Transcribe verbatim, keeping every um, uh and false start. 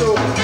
Joe.